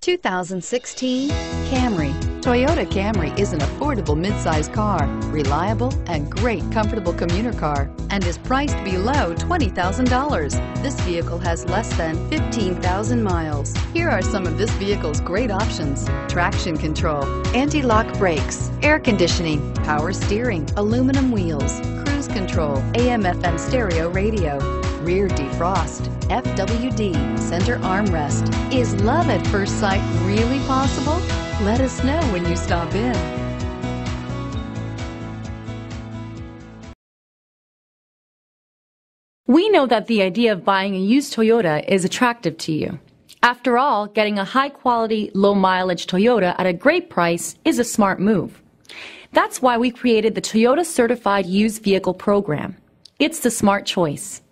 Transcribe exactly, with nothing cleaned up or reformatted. twenty sixteen Camry. Toyota Camry is an affordable midsize car, reliable and great comfortable commuter car, and is priced below twenty thousand dollars. This vehicle has less than fifteen thousand miles. Here are some of this vehicle's great options: traction control, anti-lock brakes, air conditioning, power steering, aluminum wheels, cruise control, A M F M stereo radio, rear defrost, F W D, center armrest. Is love at first sight really possible? Let us know when you stop in. We know that the idea of buying a used Toyota is attractive to you. After all, getting a high-quality, low-mileage Toyota at a great price is a smart move. That's why we created the Toyota Certified Used Vehicle Program. It's the smart choice.